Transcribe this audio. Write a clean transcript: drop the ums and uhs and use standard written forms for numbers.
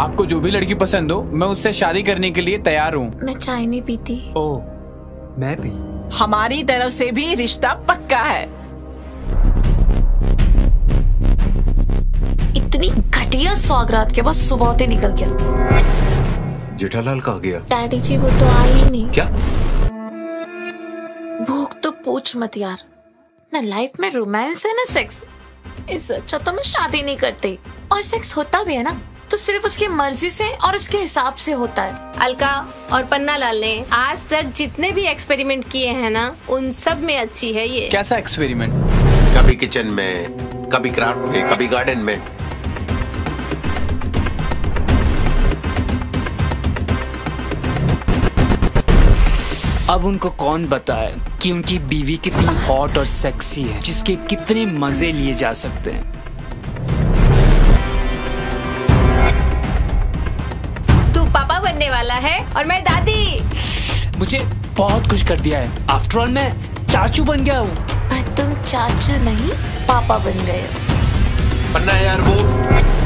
आपको जो भी लड़की पसंद हो मैं उससे शादी करने के लिए तैयार हूँ। मैं चाय नहीं पीती। ओह, मैं भी। हमारी तरफ से भी रिश्ता पक्का है। इतनी घटिया सौगात के बस सुबह होते निकल गया। जेठालाल कहाँ गया? डैडी जी वो तो आए ही नहीं। क्या? भूख तो पूछ मत यार, ना लाइफ में रोमांस है ना सेक्स, इससे अच्छा तो मैं शादी नहीं करती। और सेक्स होता भी है ना तो सिर्फ उसकी मर्जी से और उसके हिसाब से होता है। अलका और पन्ना लाल ने आज तक जितने भी एक्सपेरिमेंट किए हैं ना उन सब में अच्छी है ये। कैसा एक्सपेरिमेंट? कभी किचन में, कभी क्राफ्ट में, कभी गार्डन में। अब उनको कौन बताए कि उनकी बीवी कितनी हॉट और सेक्सी है, जिसके कितने मजे लिए जा सकते हैं। वाला है और मैं दादी। मुझे बहुत खुश कर दिया है। आफ्टर ऑल मैं चाचू बन गया हूँ। तुम चाचू नहीं पापा बन गए। पन्ना यार वो